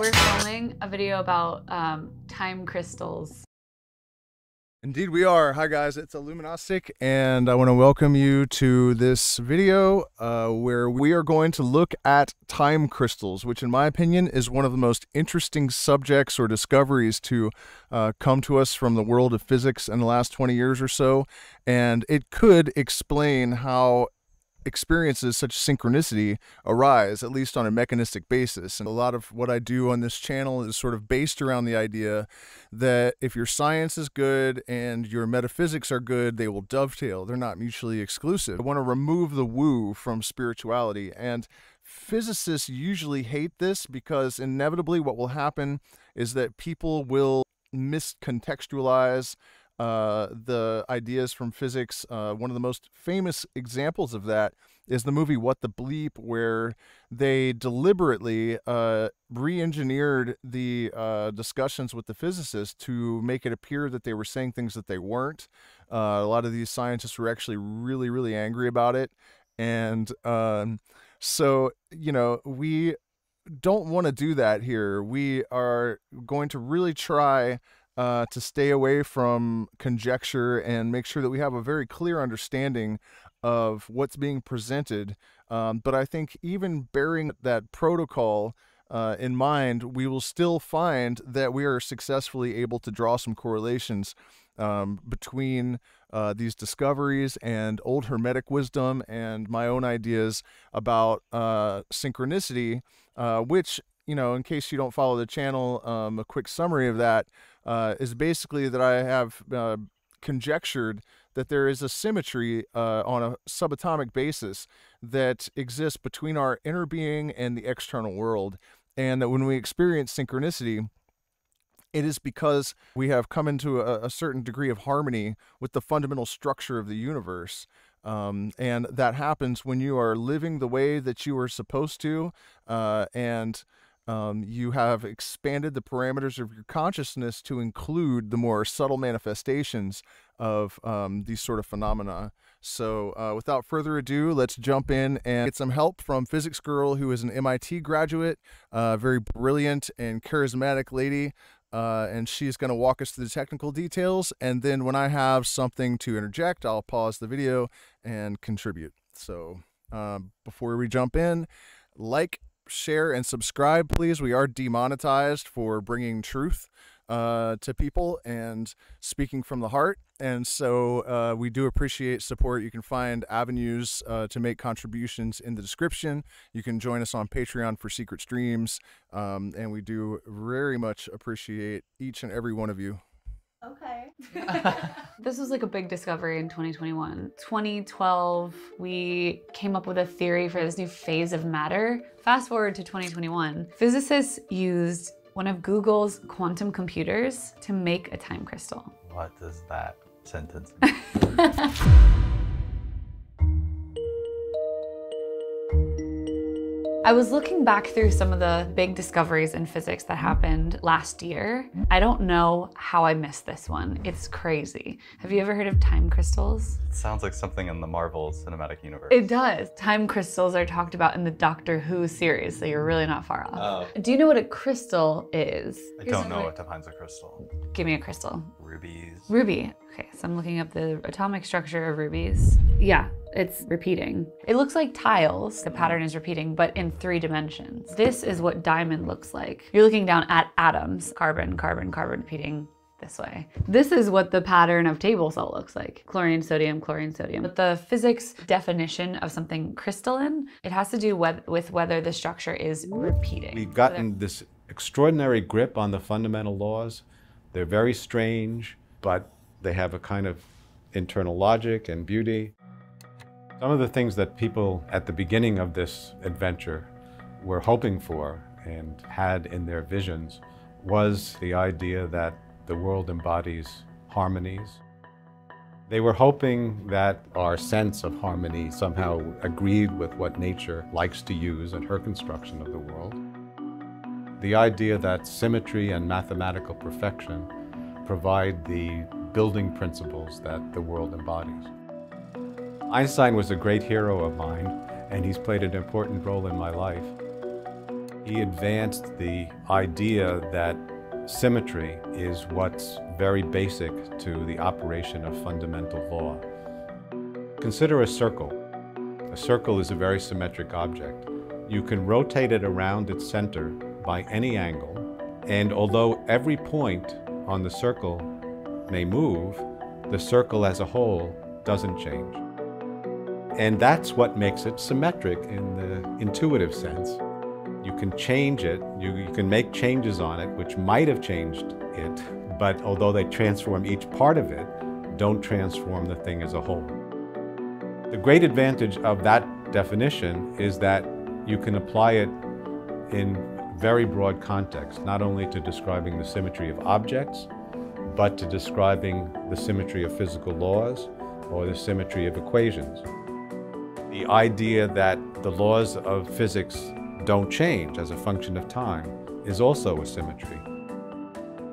We're filming a video about time crystals. Indeed we are. Hi guys, it's Illuminostic, and I want to welcome you to this video where we are going to look at time crystals, which in my opinion is one of the most interesting subjects or discoveries to come to us from the world of physics in the last 20 years or so, and it could explain how experiences such synchronicity arise, at least on a mechanistic basis. And a lot of what I do on this channel is sort of based around the idea that if your science is good and your metaphysics are good, they will dovetail. They're not mutually exclusive. I want to remove the woo from spirituality, and physicists usually hate this because inevitably what will happen is that people will miscontextualize the ideas from physics. One of the most famous examples of that is the movie What the Bleep, where they deliberately re-engineered the discussions with the physicists to make it appear that they were saying things that they weren't. A lot of these scientists were actually really, really angry about it. And so, you know, we don't want to do that here. We are going to really try to stay away from conjecture and make sure that we have a very clear understanding of what's being presented. But I think even bearing that protocol in mind, we will still find that we are successfully able to draw some correlations between these discoveries and old Hermetic wisdom and my own ideas about synchronicity, which, you know, in case you don't follow the channel, a quick summary of that is basically that I have conjectured that there is a symmetry on a subatomic basis that exists between our inner being and the external world, and that when we experience synchronicity, it is because we have come into a certain degree of harmony with the fundamental structure of the universe. And that happens when you are living the way that you are supposed to, and you have expanded the parameters of your consciousness to include the more subtle manifestations of these sort of phenomena. So without further ado, let's jump in and get some help from Physics Girl, who is an MIT graduate, a very brilliant and charismatic lady. And she's going to walk us through the technical details. And then when I have something to interject, I'll pause the video and contribute. So before we jump in, like, share, and subscribe, please. We are demonetized for bringing truth to people and speaking from the heart. And so we do appreciate support. You can find avenues to make contributions in the description. You can join us on Patreon for secret streams. And we do very much appreciate each and every one of you. Okay. This was like a big discovery in 2021. 2012, we came up with a theory for this new phase of matter. Fast forward to 2021, physicists used one of Google's quantum computers to make a time crystal. What does that sentence mean? I was looking back through some of the big discoveries in physics that happened last year. I don't know how I missed this one. It's crazy. Have you ever heard of time crystals? It sounds like something in the Marvel Cinematic Universe. It does. Time crystals are talked about in the Doctor Who series, so you're really not far off. Oh. Do you know what a crystal is? I don't know what defines a crystal. Give me a crystal. Rubies. Ruby. Okay, so I'm looking up the atomic structure of rubies. Yeah. It's repeating. It looks like tiles. The pattern is repeating, but in 3 dimensions. This is what diamond looks like. You're looking down at atoms. Carbon, carbon, carbon, repeating this way. This is what the pattern of table salt looks like. Chlorine, sodium, chlorine, sodium. But the physics definition of something crystalline, it has to do with whether the structure is repeating. We've gotten this extraordinary grip on the fundamental laws. They're very strange, but they have a kind of internal logic and beauty. Some of the things that people at the beginning of this adventure were hoping for and had in their visions was the idea that the world embodies harmonies. They were hoping that our sense of harmony somehow agreed with what nature likes to use in her construction of the world. The idea that symmetry and mathematical perfection provide the building principles that the world embodies. Einstein was a great hero of mine, and he's played an important role in my life. He advanced the idea that symmetry is what's very basic to the operation of fundamental law. Consider a circle. A circle is a very symmetric object. You can rotate it around its center by any angle, and although every point on the circle may move, the circle as a whole doesn't change. And that's what makes it symmetric in the intuitive sense. You can change it, you can make changes on it which might have changed it, but although they transform each part of it, don't transform the thing as a whole. The great advantage of that definition is that you can apply it in very broad context, not only to describing the symmetry of objects, but to describing the symmetry of physical laws or the symmetry of equations. The idea that the laws of physics don't change as a function of time is also a symmetry.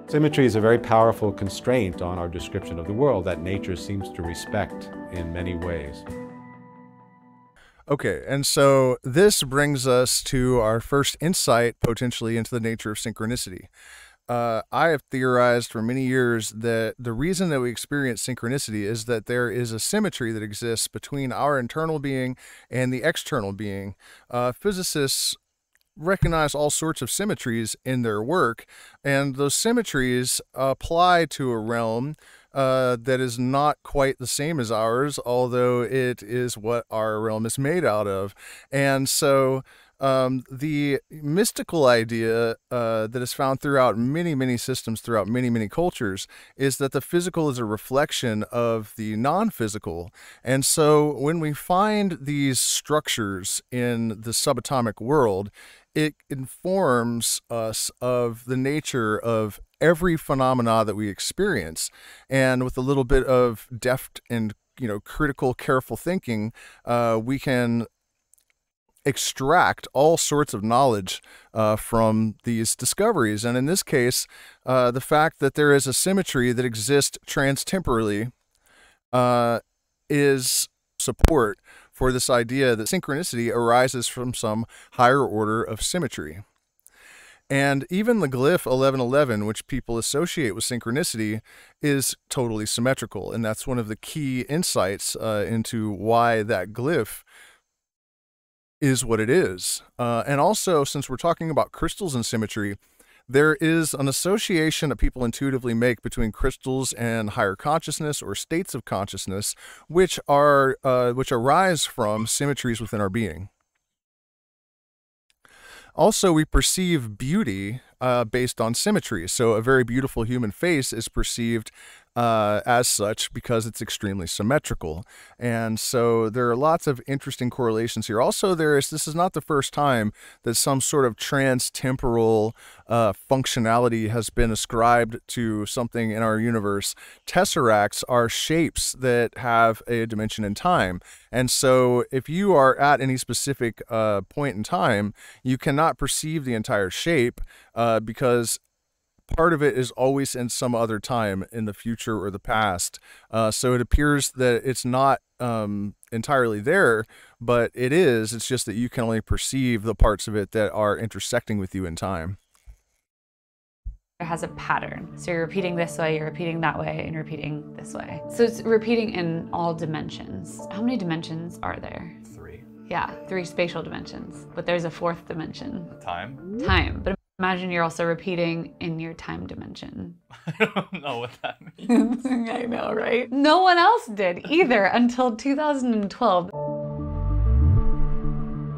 Symmetry is a very powerful constraint on our description of the world that nature seems to respect in many ways. Okay, and so this brings us to our first insight potentially into the nature of synchronicity. I have theorized for many years that the reason that we experience synchronicity is that there is a symmetry that exists between our internal being and the external being. Physicists recognize all sorts of symmetries in their work, and those symmetries apply to a realm that is not quite the same as ours, although it is what our realm is made out of. And so the mystical idea that is found throughout many, many systems, throughout many, many cultures, is that the physical is a reflection of the non-physical. And so when we find these structures in the subatomic world, it informs us of the nature of every phenomena that we experience. And with a little bit of deft and, you know, critical, careful thinking, we can extract all sorts of knowledge from these discoveries. And in this case, the fact that there is a symmetry that exists transtemporally is support for this idea that synchronicity arises from some higher order of symmetry. And even the glyph 1111, which people associate with synchronicity, is totally symmetrical. And that's one of the key insights into why that glyph is what it is. And also, since we're talking about crystals and symmetry, there is an association that people intuitively make between crystals and higher consciousness or states of consciousness, which arise from symmetries within our being. Also, we perceive beauty based on symmetry. So a very beautiful human face is perceived as such because it's extremely symmetrical. And so there are lots of interesting correlations here. Also, this is not the first time that some sort of trans-temporal functionality has been ascribed to something in our universe. Tesseracts are shapes that have a dimension in time. And so if you are at any specific point in time, you cannot perceive the entire shape, because part of it is always in some other time in the future or the past. So it appears that it's not entirely there, but it is. It's just that you can only perceive the parts of it that are intersecting with you in time. It has a pattern. So you're repeating this way, you're repeating that way, and repeating this way. So it's repeating in all dimensions. How many dimensions are there? 3. Yeah, 3 spatial dimensions, but there's a 4th dimension. Time? Time. But imagine you're also repeating in your time dimension. I don't know what that means. I know, right? No one else did either until 2012.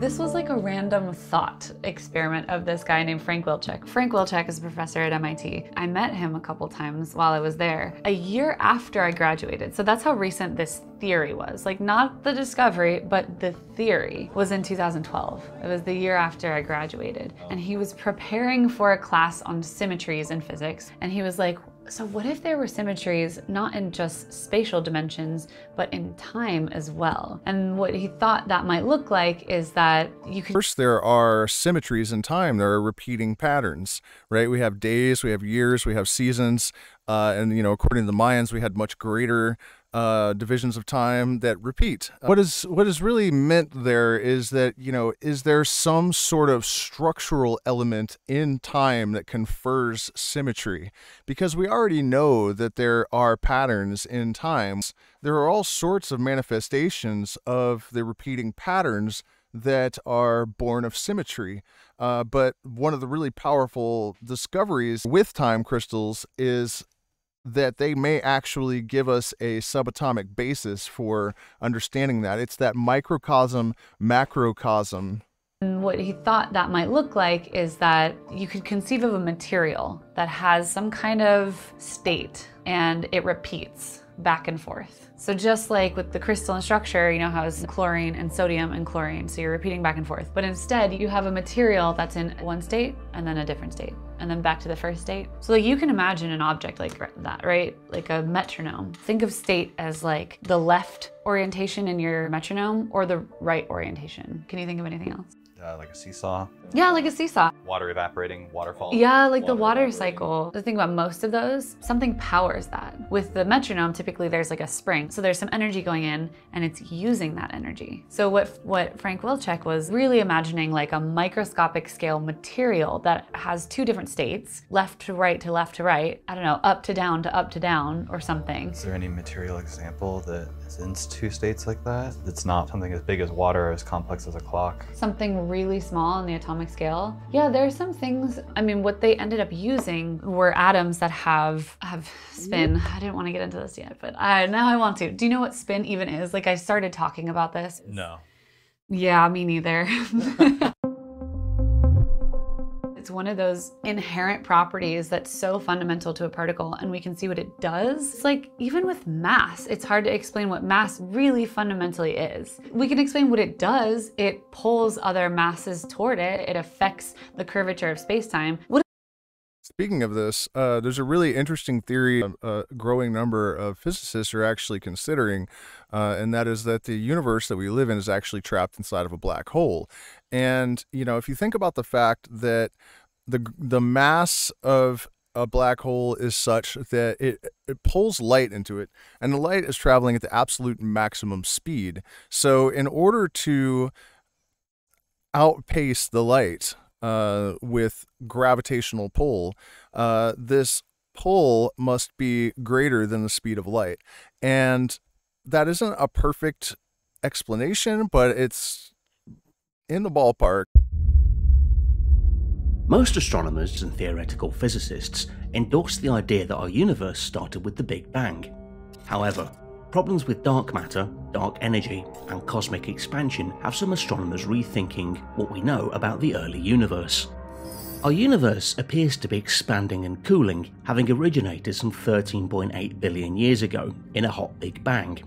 This was like a random thought experiment of this guy named Frank Wilczek. Frank Wilczek is a professor at MIT. I met him a couple times while I was there, a year after I graduated. So that's how recent this theory was. Like, not the discovery, but the theory was in 2012. It was the year after I graduated. And he was preparing for a class on symmetries in physics. And he was like, so what if there were symmetries not in just spatial dimensions, but in time as well? And what he thought that might look like is that you could... First, there are symmetries in time. There are repeating patterns, right? We have days, we have years, we have seasons. And, you know, according to the Mayans, we had much greater divisions of time that repeat. What is really meant there is that, you know, is there some sort of structural element in time that confers symmetry? Because we already know that there are patterns in time. There are all sorts of manifestations of the repeating patterns that are born of symmetry. But one of the really powerful discoveries with time crystals is that they may actually give us a subatomic basis for understanding that. It's that microcosm, macrocosm. And what he thought that might look like is that you could conceive of a material that has some kind of state and it repeats back and forth. So just like with the crystalline structure, you know how it's chlorine and sodium and chlorine, so you're repeating back and forth. But instead, you have a material that's in one state and then a different state and then back to the first state. So like you can imagine an object like that, right? Like a metronome. Think of state as like the left orientation in your metronome or the right orientation. Can you think of anything else? Like a seesaw? Yeah, like a seesaw. Water evaporating, waterfall. Yeah, like the water cycle. The thing about most of those, something powers that. With the metronome, typically there's like a spring. So there's some energy going in and it's using that energy. So what Frank Wilczek was really imagining, like a microscopic scale material that has two different states, left to right to left to right, I don't know, up to up to down or something. Is there any material example that is in two states like that? That's not something as big as water or as complex as a clock? Something really small on the atomic scale. Yeah, there are some things, I mean, what they ended up using were atoms that have spin. I didn't want to get into this yet, but now I want to. Do you know what spin even is? Like I started talking about this. No. Yeah, me neither. It's one of those inherent properties that's so fundamental to a particle and we can see what it does. It's like, even with mass, it's hard to explain what mass really fundamentally is. We can explain what it does. It pulls other masses toward it. It affects the curvature of space-time. Speaking of this, there's a really interesting theory a growing number of physicists are actually considering, and that is that the universe that we live in is actually trapped inside of a black hole. And, you know, if you think about the fact that the mass of a black hole is such that it pulls light into it, and the light is traveling at the absolute maximum speed. So in order to outpace the light, with gravitational pull, this pull must be greater than the speed of light. And that isn't a perfect explanation, but it's in the ballpark. Most astronomers and theoretical physicists endorse the idea that our universe started with the Big Bang. However, problems with dark matter, dark energy, and cosmic expansion have some astronomers rethinking what we know about the early universe. Our universe appears to be expanding and cooling, having originated some 13.8 billion years ago in a hot Big Bang.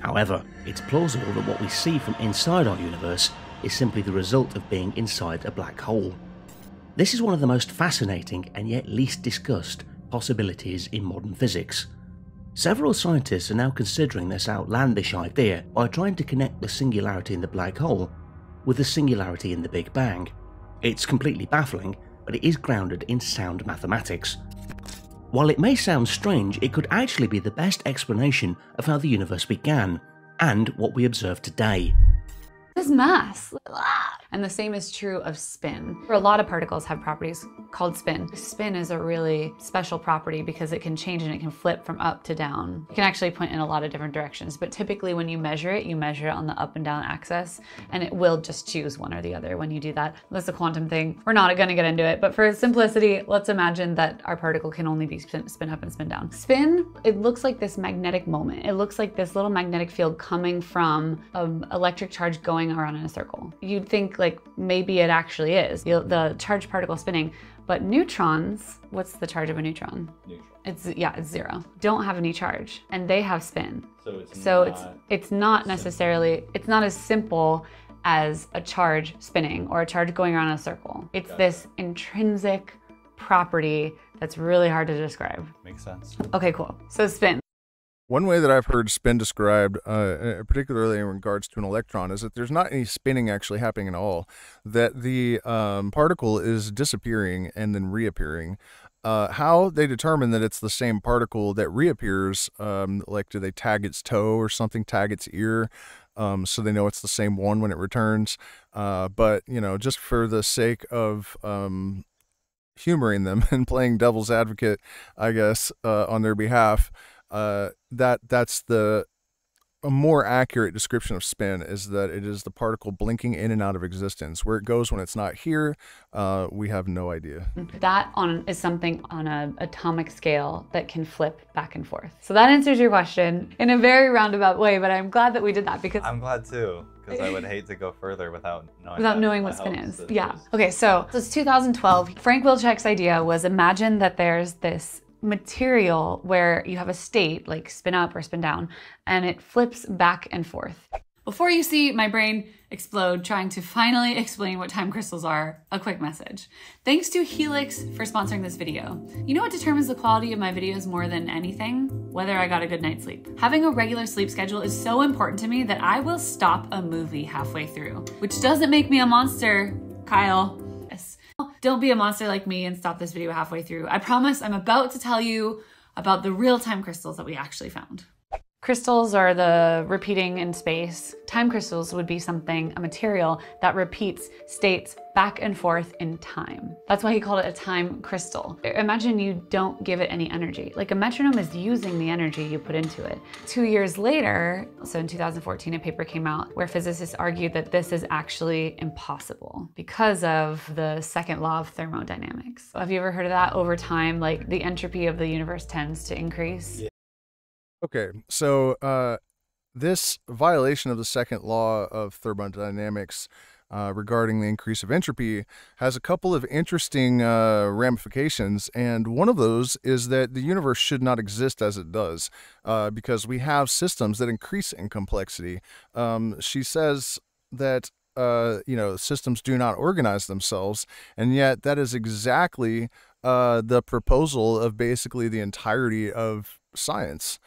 However, it's plausible that what we see from inside our universe is simply the result of being inside a black hole. This is one of the most fascinating and yet least discussed possibilities in modern physics. Several scientists are now considering this outlandish idea by trying to connect the singularity in the black hole with the singularity in the Big Bang. It's completely baffling, but it is grounded in sound mathematics. While it may sound strange, it could actually be the best explanation of how the universe began and what we observe today. This mass. And the same is true of spin. A lot of particles have properties called spin. Spin is a really special property because it can change and it can flip from up to down. It can actually point in a lot of different directions, but typically when you measure it on the up and down axis, and it will just choose one or the other when you do that. That's a quantum thing. We're not gonna get into it, but for simplicity, let's imagine that our particle can only be spin up and spin down. Spin, it looks like this magnetic moment. It looks like this little magnetic field coming from an electric charge going around in a circle. You'd think like maybe it actually is the charged particle spinning, but neutrons, what's the charge of a neutron? It's zero. Don't have any charge and they have spin. So it's not necessarily, it's not as simple as a charge spinning or a charge going around in a circle. It's this intrinsic property that's really hard to describe. Makes sense. Okay, cool. So spin. One way that I've heard spin described, particularly in regards to an electron, is that there's not any spinning actually happening at all, that the particle is disappearing and then reappearing. How they determine that it's the same particle that reappears, like do they tag its toe or something, tag its ear, so they know it's the same one when it returns. But, you know, just for the sake of humoring them and playing devil's advocate, I guess, on their behalf, that's a more accurate description of spin, is that it is the particle blinking in and out of existence. Where it goes when it's not here, we have no idea. That is something on an atomic scale that can flip back and forth. So that answers your question in a very roundabout way, but I'm glad that we did that, because I'm glad too, because I would hate to go further without knowing, what spin is. Yeah. Okay, so it's 2012. Frank Wilczek's idea was, imagine that there's this material where you have a state like spin up or spin down, and it flips back and forth. Before you see my brain explode trying to finally explain what time crystals are, a quick message. Thanks to Helix for sponsoring this video. You know what determines the quality of my videos more than anything? Whether I got a good night's sleep. Having a regular sleep schedule is so important to me that I will stop a movie halfway through, which doesn't make me a monster, Kyle. Don't be a monster like me and stop this video halfway through. I promise I'm about to tell you about the real-time crystals that we actually found. Crystals are the repeating in space. Time crystals would be something, a material that repeats states back and forth in time. That's why he called it a time crystal. Imagine you don't give it any energy. Like, a metronome is using the energy you put into it. 2 years later, so in 2014, a paper came out where physicists argued that this is actually impossible because of the second law of thermodynamics. Have you ever heard of that? Over time, like, the entropy of the universe tends to increase. Yeah. Okay, so this violation of the second law of thermodynamics regarding the increase of entropy has a couple of interesting ramifications, and one of those is that the universe should not exist as it does, because we have systems that increase in complexity. She says that you know, systems do not organize themselves, and yet that is exactly the proposal of basically the entirety of science.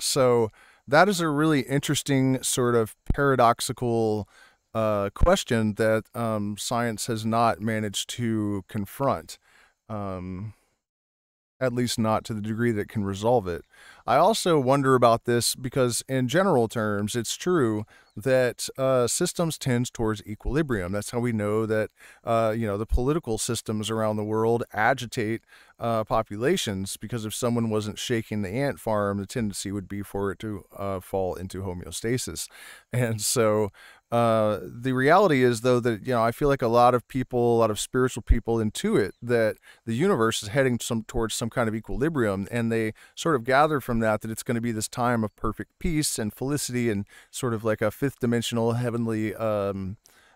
So that is a really interesting sort of paradoxical question that science has not managed to confront, at least not to the degree that it can resolve it. I also wonder about this because in general terms, it's true that systems tend towards equilibrium. That's how we know that, you know, the political systems around the world agitate populations, because if someone wasn't shaking the ant farm, the tendency would be for it to fall into homeostasis. And so the reality is, though, that, you know, I feel like a lot of people, a lot of spiritual people intuit that the universe is heading towards some kind of equilibrium, and they sort of gather from that it's going to be this time of perfect peace and felicity and sort of like a fifth dimensional heavenly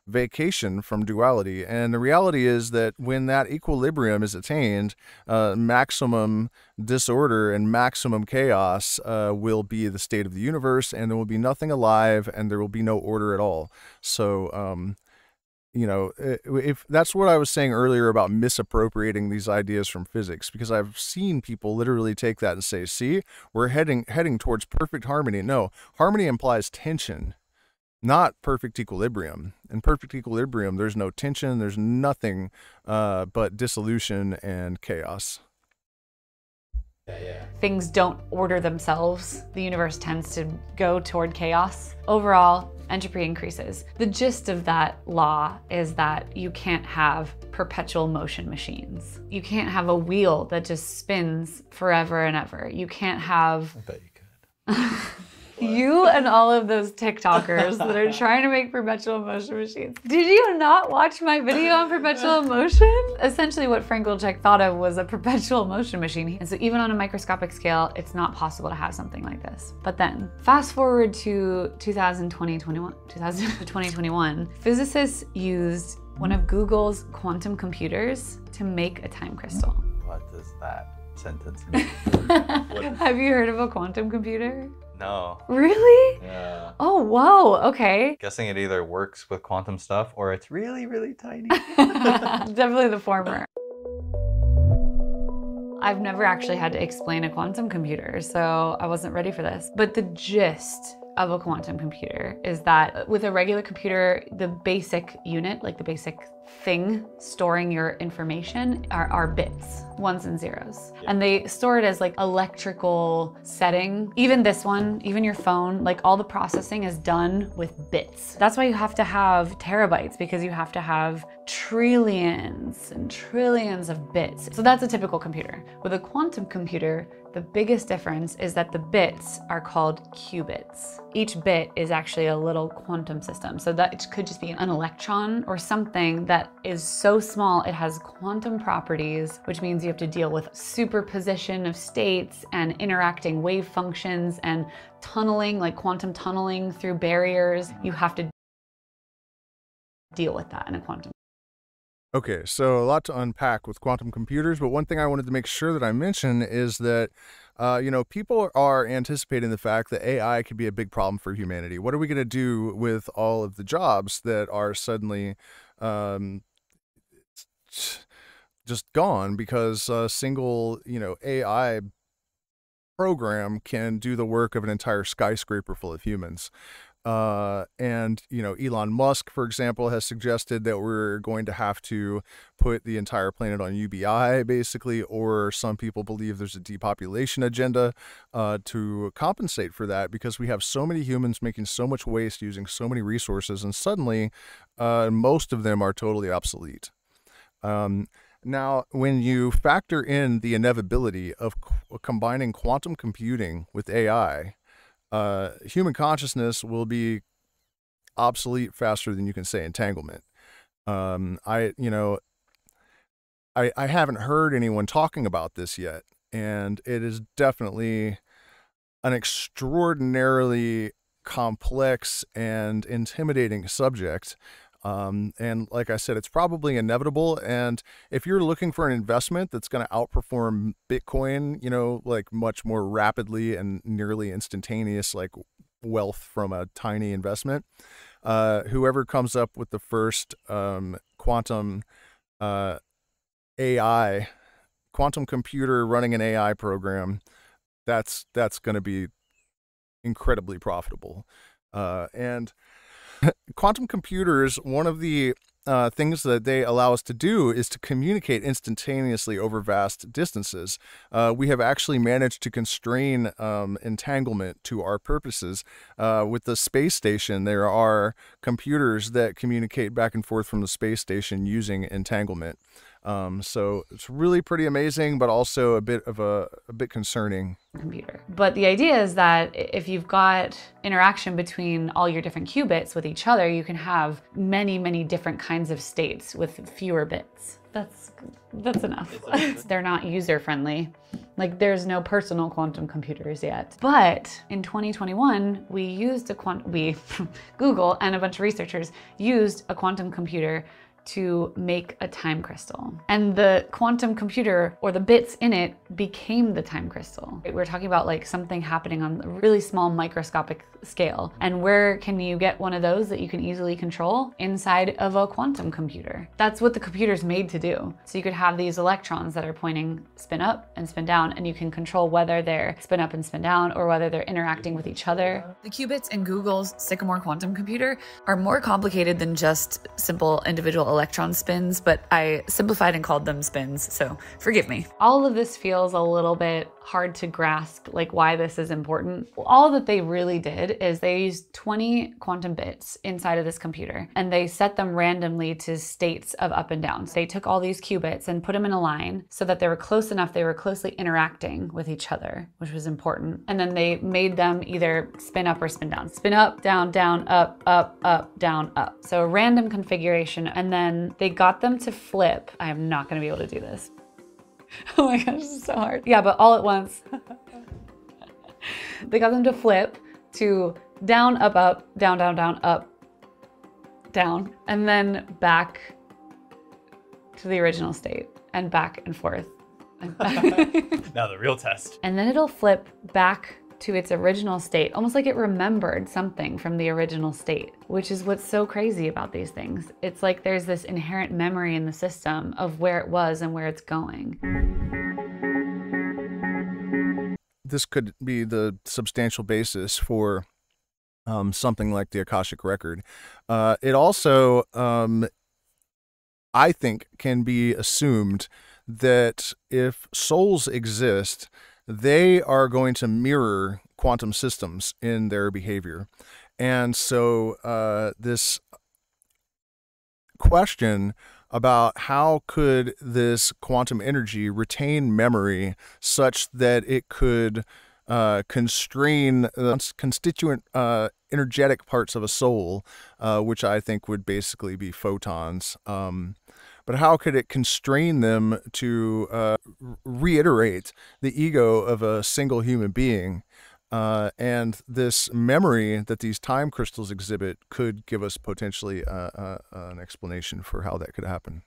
vacation from duality. And the reality is that when that equilibrium is attained, maximum disorder and maximum chaos will be the state of the universe, and there will be nothing alive and there will be no order at all. So you know, if that's what I was saying earlier about misappropriating these ideas from physics, because I've seen people literally take that and say, see, we're heading towards perfect harmony. No, harmony implies tension, not perfect equilibrium. In perfect equilibrium, there's no tension, there's nothing but dissolution and chaos. Yeah. Things don't order themselves. The universe tends to go toward chaos. Overall, entropy increases. The gist of that law is that you can't have perpetual motion machines. You can't have a wheel that just spins forever and ever. You can't have... I bet you could. You and all of those TikTokers that are trying to make perpetual motion machines. Did you not watch my video on perpetual motion? Essentially what Frank Wilczek thought of was a perpetual motion machine. And so even on a microscopic scale, it's not possible to have something like this. But then fast forward to 2021, physicists used one of Google's quantum computers to make a time crystal. What does that sentence mean? Have you heard of a quantum computer? No. Really? Yeah. Oh, whoa, okay. Guessing it either works with quantum stuff or it's really, really tiny. Definitely the former. I've never actually had to explain a quantum computer, so I wasn't ready for this. But the gist of a quantum computer is that with a regular computer, the basic unit, like the basic thing storing your information are bits, ones and zeros. And they store it as like electrical setting. Even this one, even your phone, like all the processing is done with bits. That's why you have to have terabytes, because you have to have trillions and trillions of bits. So that's a typical computer. With a quantum computer, the biggest difference is that the bits are called qubits. Each bit is actually a little quantum system. So that it could just be an electron or something that is so small it has quantum properties, which means you have to deal with superposition of states and interacting wave functions and tunneling, like quantum tunneling through barriers. You have to deal with that in a quantum. Okay, so a lot to unpack with quantum computers, but one thing I wanted to make sure that I mention is that, you know, people are anticipating the fact that AI could be a big problem for humanity. What are we going to do with all of the jobs that are suddenly just gone because a single, you know, AI program can do the work of an entire skyscraper full of humans? And, you know, Elon Musk, for example, has suggested that we're going to have to put the entire planet on UBI, basically, or some people believe there's a depopulation agenda to compensate for that, because we have so many humans making so much waste, using so many resources, and suddenly most of them are totally obsolete. Now, when you factor in the inevitability of combining quantum computing with AI, human consciousness will be obsolete faster than you can say entanglement. I haven't heard anyone talking about this yet, and it is definitely an extraordinarily complex and intimidating subject. And like I said, it's probably inevitable. And if you're looking for an investment that's going to outperform Bitcoin, you know, like much more rapidly and nearly instantaneous, like wealth from a tiny investment, whoever comes up with the first quantum AI, quantum computer running an AI program, that's going to be incredibly profitable. And quantum computers, one of the things that they allow us to do is to communicate instantaneously over vast distances. We have actually managed to constrain entanglement to our purposes. With the space station, there are computers that communicate back and forth from the space station using entanglement. So it's really pretty amazing, but also a bit concerning. Computer. But the idea is that if you've got interaction between all your different qubits with each other, you can have many, many different kinds of states with fewer bits. That's enough. They're not user-friendly. Like, there's no personal quantum computers yet. But in 2021, Google and a bunch of researchers used a quantum computer to make a time crystal. And the quantum computer, or the bits in it, became the time crystal. We're talking about like something happening on a really small microscopic scale. And where can you get one of those that you can easily control? Inside of a quantum computer. That's what the computer's made to do. So you could have these electrons that are pointing spin up and spin down, and you can control whether they're spin up and spin down or whether they're interacting with each other. The qubits in Google's Sycamore quantum computer are more complicated than just simple individual electron spins, but I simplified and called them spins, so forgive me. All of this feels a little bit hard to grasp, like why this is important. All that they really did is they used 20 quantum bits inside of this computer, and they set them randomly to states of up and down. So they took all these qubits and put them in a line so that they were close enough, they were closely interacting with each other, which was important. And then they made them either spin up or spin down. Spin up, down, down, up, up, up, down, up. So a random configuration, and then they got them to flip. I am not gonna be able to do this. Oh my gosh, this is so hard. Yeah, but all at once. They got them to flip to down, up, up, down, down, down, up, down, and then back to the original state, and back and forth. And back. Now the real test. And then it'll flip back to its original state, almost like it remembered something from the original state, which is what's so crazy about these things. It's like there's this inherent memory in the system of where it was and where it's going. this could be the substantial basis for something like the Akashic Record. It also, I think, can be assumed that if souls exist, they are going to mirror quantum systems in their behavior. And so this question about how could this quantum energy retain memory such that it could constrain the constituent energetic parts of a soul, which I think would basically be photons, but how could it constrain them to reiterate the ego of a single human being? And this memory that these time crystals exhibit could give us potentially an explanation for how that could happen.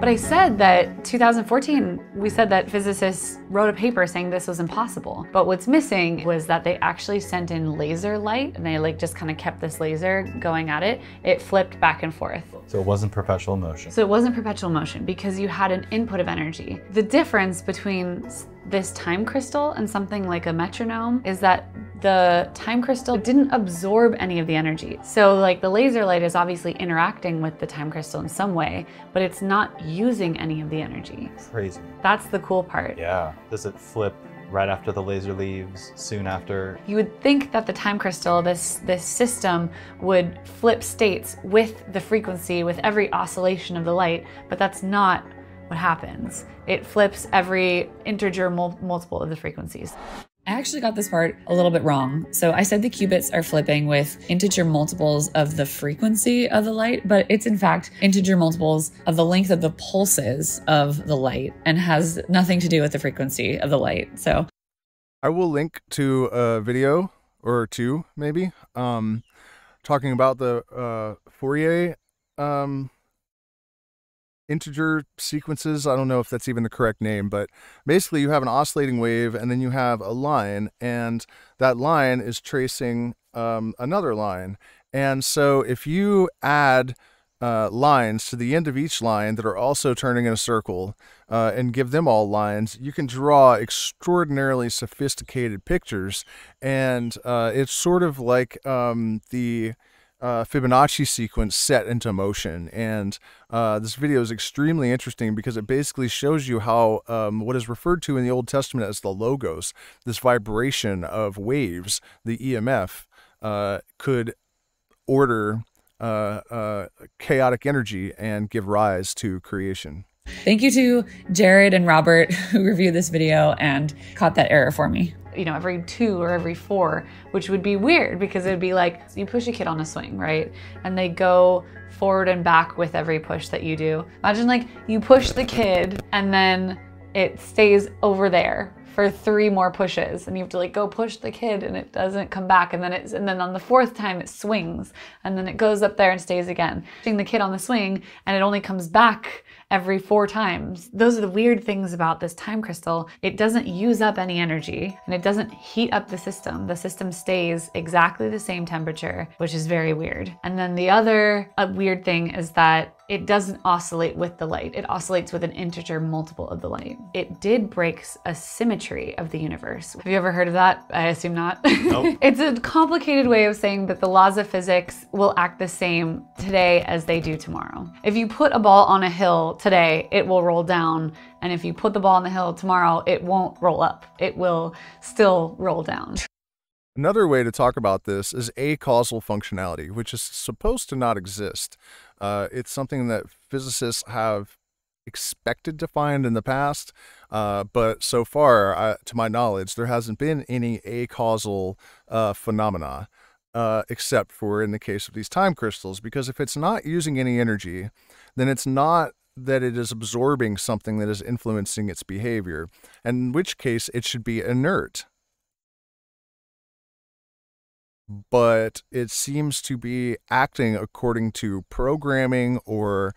But I said that 2014, we said that physicists wrote a paper saying this was impossible. But what's missing was that they actually sent in laser light, and they like just kind of kept this laser going at it. It flipped back and forth. So it wasn't perpetual motion. So it wasn't perpetual motion because you had an input of energy. The difference between this time crystal and something like a metronome is that the time crystal didn't absorb any of the energy. So like the laser light is obviously interacting with the time crystal in some way, but it's not using any of the energy. Crazy. That's the cool part. Yeah. Does it flip right after the laser leaves, soon after? You would think that the time crystal, this system, would flip states with the frequency, with every oscillation of the light, but that's not what happens. It flips every integer multiple of the frequencies. I actually got this part a little bit wrong. So I said the qubits are flipping with integer multiples of the frequency of the light, but it's in fact integer multiples of the length of the pulses of the light and has nothing to do with the frequency of the light. So I will link to a video or two, maybe, talking about the Fourier integer sequences. I don't know if that's even the correct name, but basically you have an oscillating wave and then you have a line, and that line is tracing another line. And so if you add lines to the end of each line that are also turning in a circle and give them all lines, you can draw extraordinarily sophisticated pictures. And it's sort of like the Fibonacci sequence set into motion. And this video is extremely interesting because it basically shows you how what is referred to in the Old Testament as the LOGOS, this vibration of waves, the EMF, could order chaotic energy and give rise to creation. Thank you to Jared and Robert who reviewed this video and caught that error for me. You know, every 2 or every 4, which would be weird because it'd be like, you push a kid on a swing, right? And they go forward and back with every push that you do. Imagine like you push the kid and then it stays over there for 3 more pushes, and you have to like go push the kid and it doesn't come back, and then it's, and then on the 4th time it swings and then it goes up there and stays again. Pushing the kid on the swing and it only comes back every 4 times. Those are the weird things about this time crystal. It doesn't use up any energy and it doesn't heat up the system. The system stays exactly the same temperature, which is very weird. And then the other weird thing is that it doesn't oscillate with the light. It oscillates with an integer multiple of the light. It did break a symmetry of the universe. Have you ever heard of that? I assume not. Nope. It's a complicated way of saying that the laws of physics will act the same today as they do tomorrow. If you put a ball on a hill today, it will roll down. And if you put the ball on the hill tomorrow, it won't roll up. It will still roll down. Another way to talk about this is acausal functionality, which is supposed to not exist. It's something that physicists have expected to find in the past, but so far, to my knowledge, there hasn't been any acausal phenomena, except for in the case of these time crystals, because if it's not using any energy, then it's not that it is absorbing something that is influencing its behavior, and in which case it should be inert. But it seems to be acting according to programming or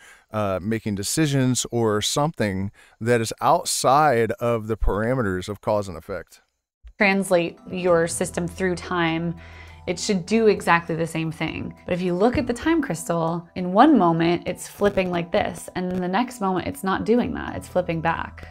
making decisions or something that is outside of the parameters of cause and effect. Translate your system through time It should do exactly the same thing. But if you look at the time crystal, in one moment it's flipping like this, and in the next moment it's not doing that, it's flipping back.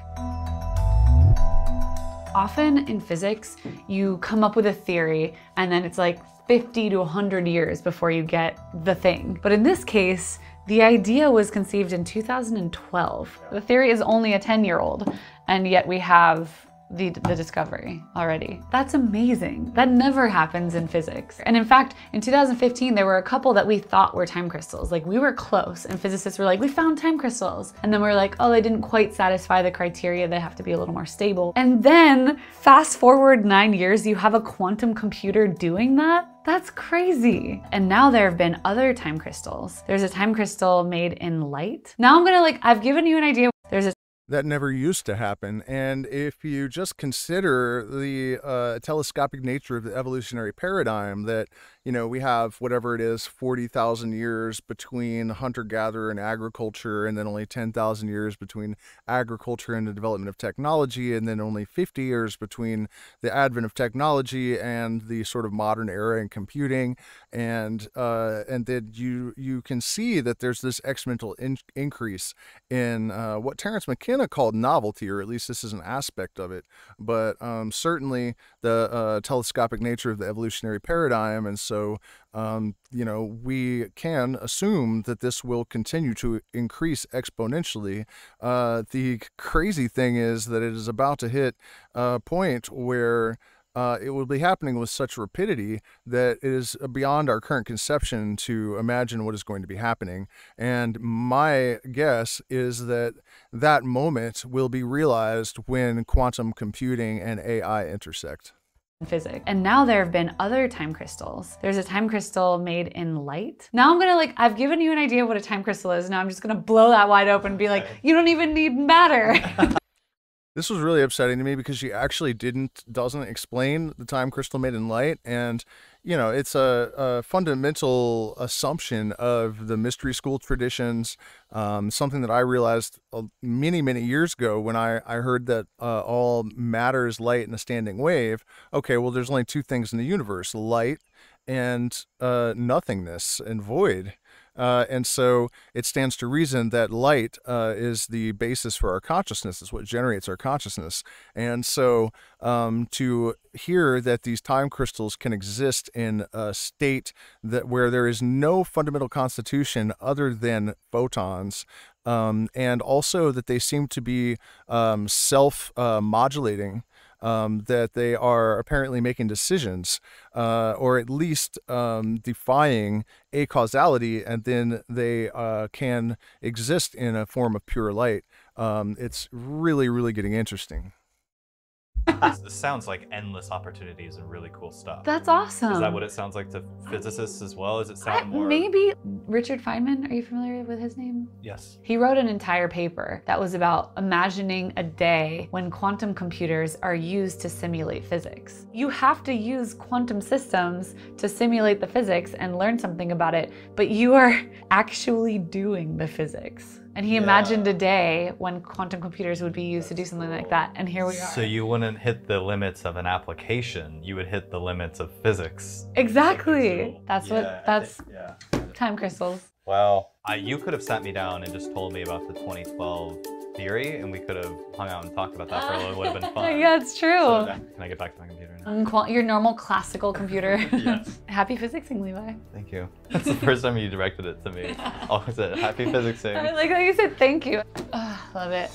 Often in physics, you come up with a theory and then it's like 50 to 100 years before you get the thing. But in this case, the idea was conceived in 2012. The theory is only a 10-year-old, and yet we have the discovery already. That's amazing. That never happens in physics. And in fact, in 2015, there were a couple that we thought were time crystals. Like, we were close, and physicists were like, we found time crystals. And then we were like, oh, they didn't quite satisfy the criteria. They have to be a little more stable. And then fast forward 9 years, you have a quantum computer doing that? That's crazy. And now there have been other time crystals. There's a time crystal made in light. Now I'm gonna, like, I've given you an idea. There's a that never used to happen. And if you just consider the telescopic nature of the evolutionary paradigm, that, you know, we have whatever it is, 40,000 years between hunter-gatherer and agriculture, and then only 10,000 years between agriculture and the development of technology, and then only 50 years between the advent of technology and the sort of modern era in computing. And then you can see that there's this exponential increase in what Terence McKenna called novelty, or at least this is an aspect of it. But certainly the telescopic nature of the evolutionary paradigm, and so you know, we can assume that this will continue to increase exponentially. The crazy thing is that it is about to hit a point where it will be happening with such rapidity that it is beyond our current conception to imagine what is going to be happening. And my guess is that that moment will be realized when quantum computing and AI intersect. Physics. And now there have been other time crystals. There's a time crystal made in light. Now I'm gonna, like, I've given you an idea of what a time crystal is. Now I'm just gonna blow that wide open and be like, you don't even need matter. This was really upsetting to me because she actually doesn't explain the time crystal made in light. And, you know, it's a fundamental assumption of the mystery school traditions, something that I realized many, many years ago when I heard that all matter is light in a standing wave. Okay, well, there's only two things in the universe, light and nothingness and void. And so it stands to reason that light is the basis for our consciousness, is what generates our consciousness. And so to hear that these time crystals can exist in a state that where there is no fundamental constitution other than photons, and also that they seem to be self-modulating, that they are apparently making decisions, or at least defying a causality, and then they can exist in a form of pure light. It's really, really getting interesting. This sounds like endless opportunities and really cool stuff. That's awesome. Is that what it sounds like to physicists as well? Does it sound more... Maybe Richard Feynman, are you familiar with his name? Yes. He wrote an entire paper that was about imagining a day when quantum computers are used to simulate physics. You have to use quantum systems to simulate the physics and learn something about it, but you are actually doing the physics. And he imagined a day when quantum computers would be used to do something like that, and here we are. So you wouldn't hit the limits of an application, you would hit the limits of physics. Exactly. That's what, that's time crystals. Wow. You could have sat me down and just told me about the 2012 theory, and we could have hung out and talked about that for a little. It would have been fun. Yeah, it's true. So, can I get back to my computer now? Your normal classical computer. Yes. Happy physicsing, Levi. Thank you. That's the first time you directed it to me. Oh, I said, happy physicsing. I like how you said thank you. Oh, love it.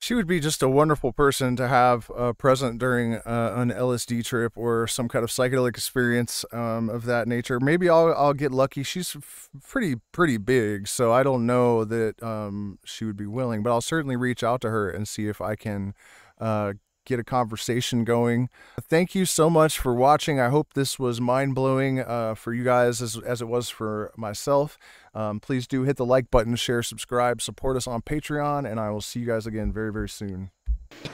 She would be just a wonderful person to have present during an LSD trip or some kind of psychedelic experience of that nature. Maybe I'll get lucky. She's pretty big, so I don't know that she would be willing, but I'll certainly reach out to her and see if I can get a conversation going. Thank you so much for watching. I hope this was mind-blowing for you guys as it was for myself. Please do hit the like button, share, subscribe, support us on Patreon, and I will see you guys again very, very soon.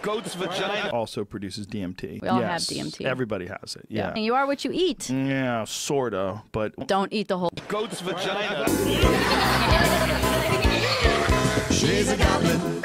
Goat's vagina also produces DMT. We all have DMT. Everybody has it. Yeah. And you are what you eat. Yeah, sorta, but don't eat the whole goat's vagina. She's a goblin.